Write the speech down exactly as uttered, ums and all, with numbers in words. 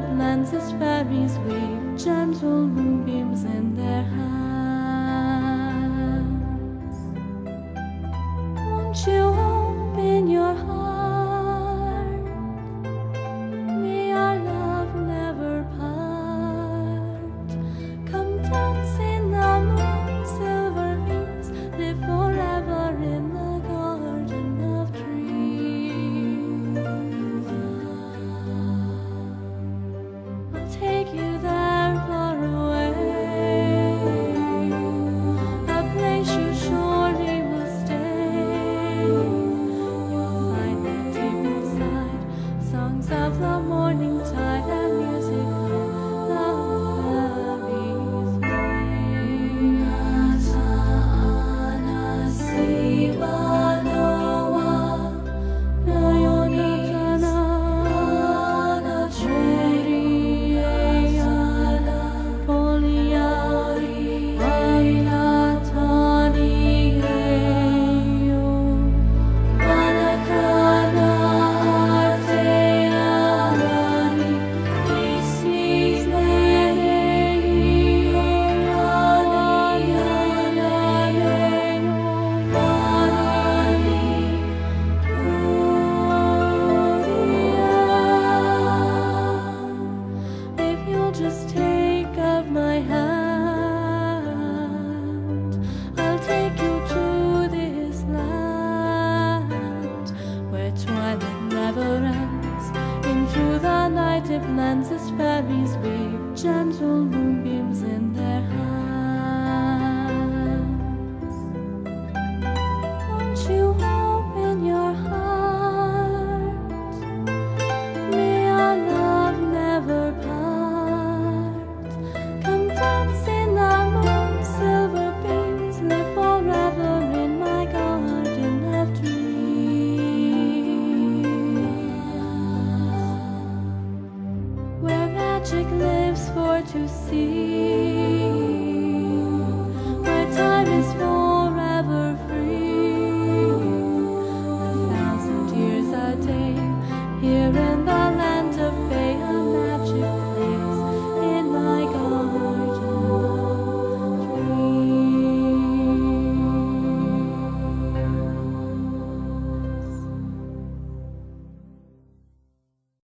dip lands as fairies wave, gems hold moonbeams in their hands. Won't you